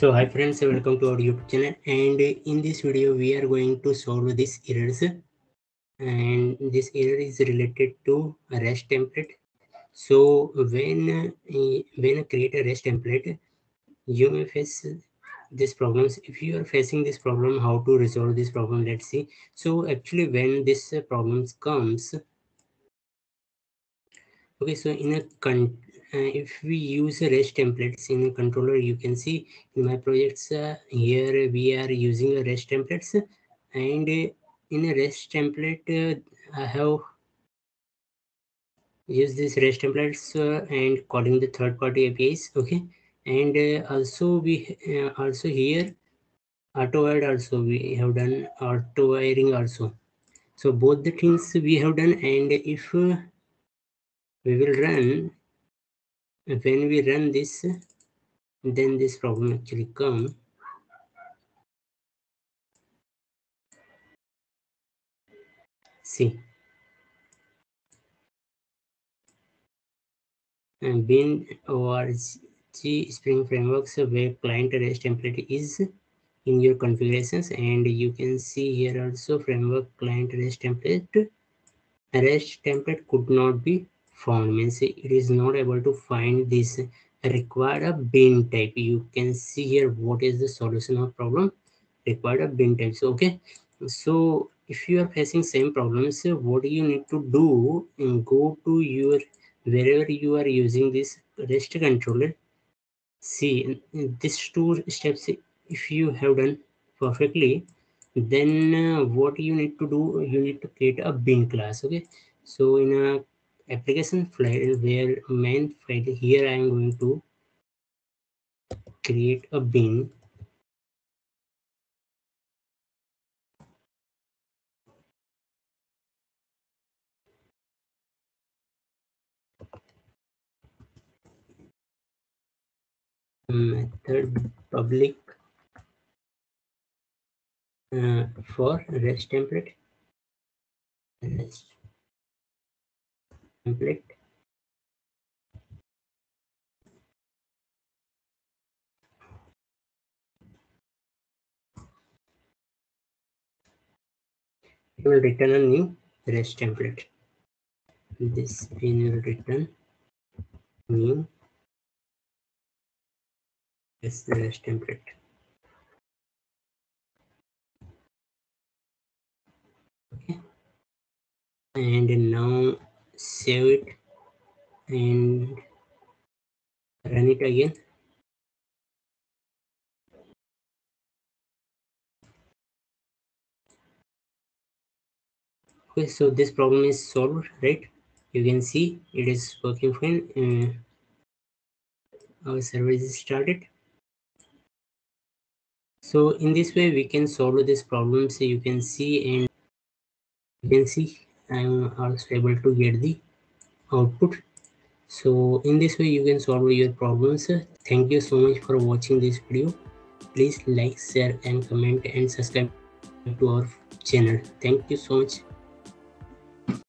So hi friends, welcome to our YouTube channel, and in this video we are going to solve these errors, and this error is related to a REST template. So when create a REST template, you may face these problems. If you are facing this problem, how to resolve this problem, let's see. So actually when this problems comes, okay, so in a if we use a REST templates in a controller, you can see in my projects here we are using a REST templates, and in a REST template I have used this REST templates and calling the third-party APIs. Okay, and also here Autowired also we have done autowiring also. So both the things we have done, and if we will run. When we run this, then this problem actually comes. See, and bin org spring frameworks where client REST template is in your configurations, and you can see here also framework client REST template could not be found, means it is not able to find this, required a bin type. You can see here what is the solution of problem, required a bin types. Okay, so if you are facing same problems, what you need to do, go to your wherever you are using this REST controller. See, these two steps if you have done perfectly, then what you need to do, you need to create a bin class. Okay, so in a application file, where main file, here I am going to create a bin. Method public for REST template. You will return a new REST template. This bin will return new REST template. Okay, and now save it and run it again. Okay, so this problem is solved, right? You can see it is working fine. Our service is started. So in this way we can solve this problem. So you can see, and you can see I'm also able to get the output. So in this way you can solve your problems. Thank you so much for watching this video. Please like, share and comment, and subscribe to our channel. Thank you so much.